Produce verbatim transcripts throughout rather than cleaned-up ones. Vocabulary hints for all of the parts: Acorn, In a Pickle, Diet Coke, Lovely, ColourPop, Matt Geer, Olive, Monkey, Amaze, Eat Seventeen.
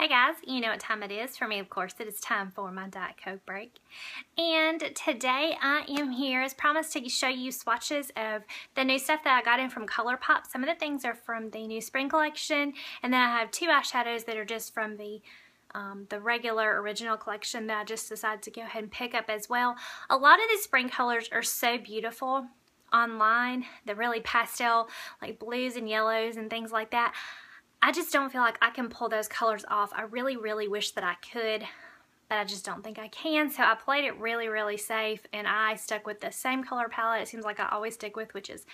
Hey guys, you know what time it is. For me, of course, it is time for my Diet Coke break. And today I am here, as promised, to show you swatches of the new stuff that I got in from ColourPop. Some of the things are from the new spring collection, and then I have two eyeshadows that are just from the Um, the regular original collection that I just decided to go ahead and pick up as well. A lot of these spring colors are so beautiful online. They're really pastel, like blues and yellows and things like that. I just don't feel like I can pull those colors off. I really, really wish that I could, but I just don't think I can. So I played it really, really safe, and I stuck with the same color palette it seems like I always stick with, which is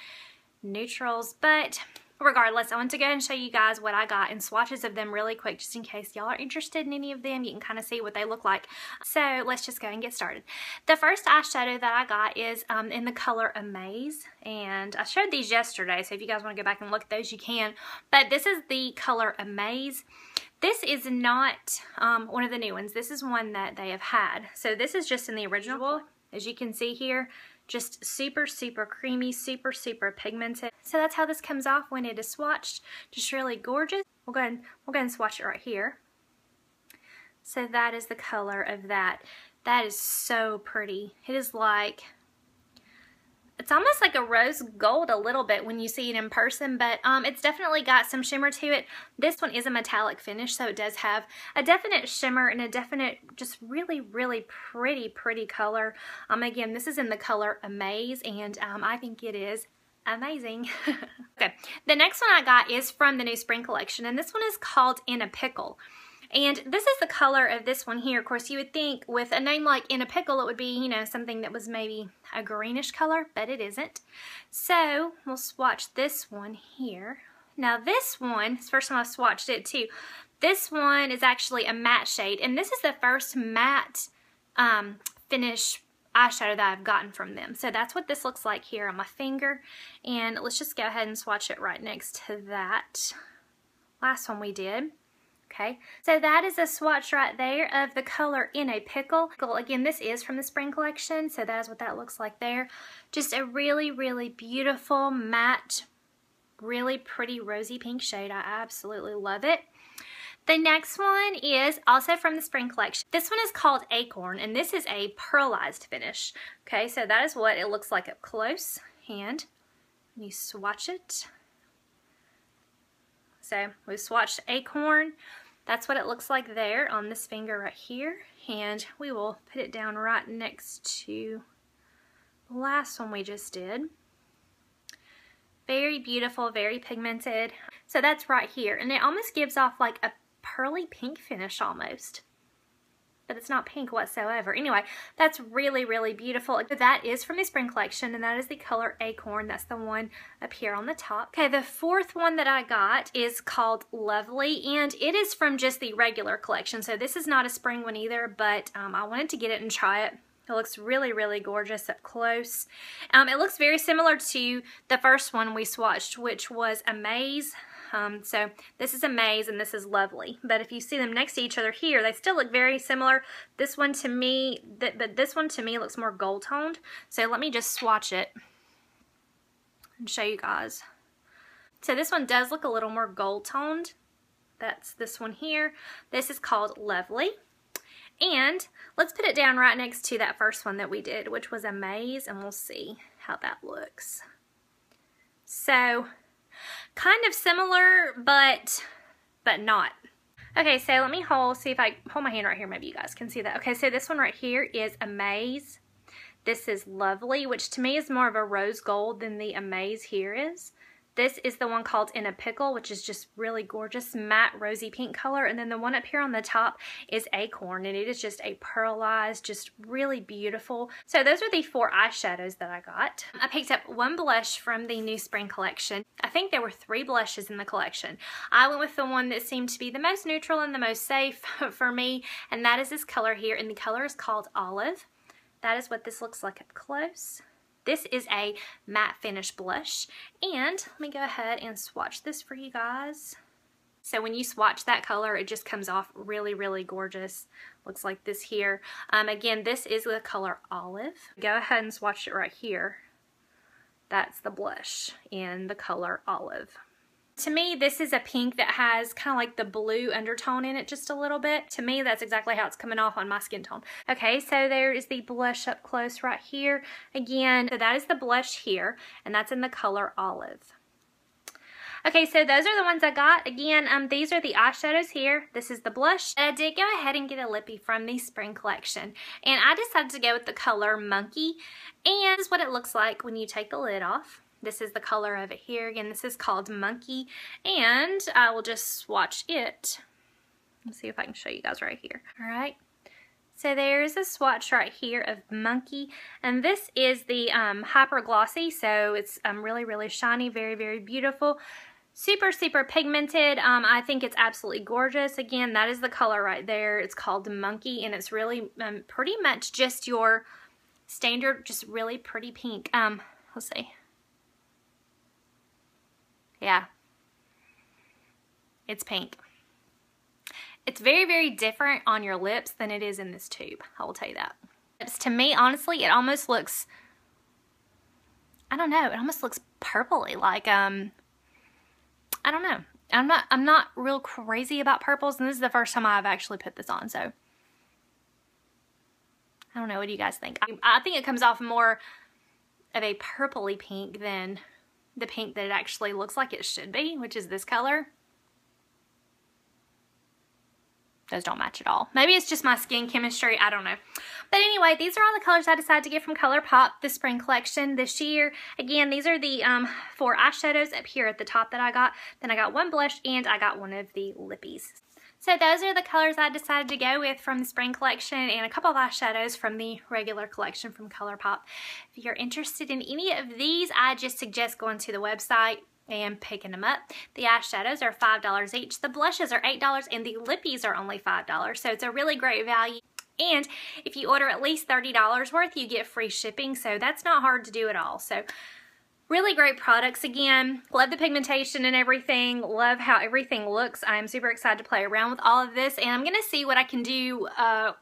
neutrals. But regardless, I want to go ahead and show you guys what I got and swatches of them really quick, just in case y'all are interested in any of them. You can kind of see what they look like. So let's just go and get started. The first eyeshadow that I got is um, in the color Amaze, and I showed these yesterday, so if you guys want to go back and look at those, you can. But this is the color Amaze. This is not um, one of the new ones. This is one that they have had. So this is just in the original, as you can see here. Just super, super creamy, super, super pigmented. So that's how this comes off when it is swatched. Just really gorgeous. We'll go ahead and, we'll go ahead and swatch it right here. So that is the color of that. That is so pretty. It is like, it's almost like a rose gold a little bit when you see it in person, but um, it's definitely got some shimmer to it. This one is a metallic finish, so it does have a definite shimmer and a definite, just really, really pretty, pretty color. Um, again, this is in the color Amaze, and um, I think it is amazing. Okay, the next one I got is from the new spring collection, and this one is called In a Pickle. And this is the color of this one here. Of course, you would think with a name like In a Pickle, it would be, you know, something that was maybe a greenish color, but it isn't. So we'll swatch this one here. Now this one, it's the first time I've swatched it too. This one is actually a matte shade, and this is the first matte um, finish eyeshadow that I've gotten from them. So that's what this looks like here on my finger. And let's just go ahead and swatch it right next to that last one we did. Okay, so that is a swatch right there of the color In a Pickle. Again, this is from the spring collection, so that is what that looks like there. Just a really, really beautiful matte, really pretty rosy pink shade. I absolutely love it. The next one is also from the spring collection. This one is called Acorn, and this is a pearlized finish. Okay, so that is what it looks like up close, and you swatch it. So we've swatched Acorn. That's what it looks like there on this finger right here. And we will put it down right next to the last one we just did. Very beautiful, very pigmented. So that's right here. And it almost gives off like a pearly pink finish almost. But it's not pink whatsoever. Anyway, that's really, really beautiful. That is from the spring collection, and that is the color Acorn. That's the one up here on the top. Okay, the fourth one that I got is called Lovely, and it is from just the regular collection. So this is not a spring one either, but um, I wanted to get it and try it. It looks really, really gorgeous up close. Um, it looks very similar to the first one we swatched, which was Amaze. Um, so this is Amaze and this is Lovely. But if you see them next to each other here, they still look very similar. This one to me, th but this one to me looks more gold toned. So let me just swatch it and show you guys. So this one does look a little more gold toned. That's this one here. This is called Lovely. And let's put it down right next to that first one that we did, which was Amaze, and we'll see how that looks. So kind of similar, but but not. Okay, so let me hold, see if I hold my hand right here, maybe you guys can see that. Okay, so this one right here is Amaze. This is Lovely, which to me is more of a rose gold than the Amaze here is. This is the one called In a Pickle, which is just really gorgeous matte rosy pink color. And then the one up here on the top is Acorn, and it is just a pearlized, just really beautiful. So those are the four eyeshadows that I got. I picked up one blush from the new spring collection. I think there were three blushes in the collection. I went with the one that seemed to be the most neutral and the most safe for me, and that is this color here, and the color is called Olive. That is what this looks like up close. This is a matte finish blush, and let me go ahead and swatch this for you guys. So when you swatch that color, it just comes off really, really gorgeous. Looks like this here. Um, again, this is the color Olive. Go ahead and swatch it right here. That's the blush in the color Olive. To me, this is a pink that has kind of like the blue undertone in it just a little bit. To me, that's exactly how it's coming off on my skin tone. Okay, so there is the blush up close right here. Again, so that is the blush here, and that's in the color Olive. Okay, so those are the ones I got. Again, um, these are the eyeshadows here. This is the blush. I did go ahead and get a lippy from the spring collection, and I decided to go with the color Monkey, and this is what it looks like when you take the lid off. This is the color of it here. Again, this is called Monkey, and I will just swatch it. Let's see if I can show you guys right here. All right. So there's a swatch right here of Monkey, and this is the um, Hyper Glossy, so it's um, really, really shiny, very, very beautiful. Super, super pigmented. Um, I think it's absolutely gorgeous. Again, that is the color right there. It's called Monkey, and it's really um, pretty much just your standard, just really pretty pink. Um, let's see. Yeah. It's pink. It's very, very different on your lips than it is in this tube. I will tell you that. It's, to me, honestly, it almost looks, I don't know, it almost looks purpley. Like, um, I don't know. I'm not, I'm not real crazy about purples, and this is the first time I've actually put this on, so. I don't know. What do you guys think? I, I think it comes off more of a purpley pink than the pink that it actually looks like it should be, which is this color. Those don't match at all. Maybe it's just my skin chemistry. I don't know. But anyway, these are all the colors I decided to get from ColourPop, the spring collection this year. Again, these are the um, four eyeshadows up here at the top that I got. Then I got one blush, and I got one of the lippies. So those are the colors I decided to go with from the spring collection, and a couple of eyeshadows from the regular collection from ColourPop. If you're interested in any of these, I just suggest going to the website and picking them up. The eyeshadows are five dollars each, the blushes are eight dollars, and the lippies are only five dollars, so it's a really great value. And if you order at least thirty dollars worth, you get free shipping, so that's not hard to do at all. So really great products. Again, love the pigmentation and everything, love how everything looks. I'm super excited to play around with all of this, and I'm gonna see what I can do uh,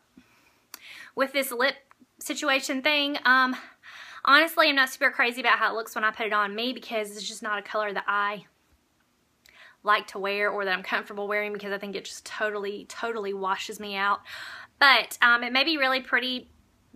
with this lip situation thing. Um, Honestly, I'm not super crazy about how it looks when I put it on me, because it's just not a color that I like to wear or that I'm comfortable wearing, because I think it just totally, totally washes me out. But um, it may be really pretty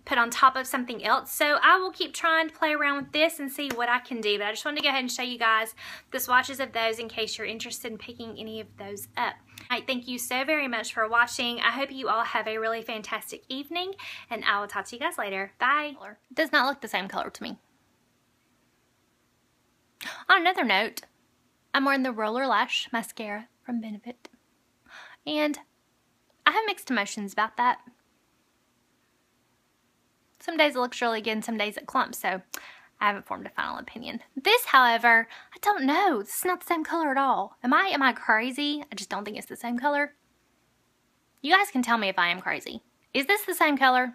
put on top of something else. So I will keep trying to play around with this and see what I can do. But I just wanted to go ahead and show you guys the swatches of those in case you're interested in picking any of those up. All right, thank you so very much for watching. I hope you all have a really fantastic evening, and I will talk to you guys later. Bye. It does not look the same color to me. On another note, I'm wearing the Roller Lash Mascara from Benefit, and I have mixed emotions about that. Some days it looks really good, and some days it clumps, so I haven't formed a final opinion. This, however, I don't know. This is not the same color at all. Am I, am I crazy? I just don't think it's the same color. You guys can tell me if I am crazy. Is this the same color?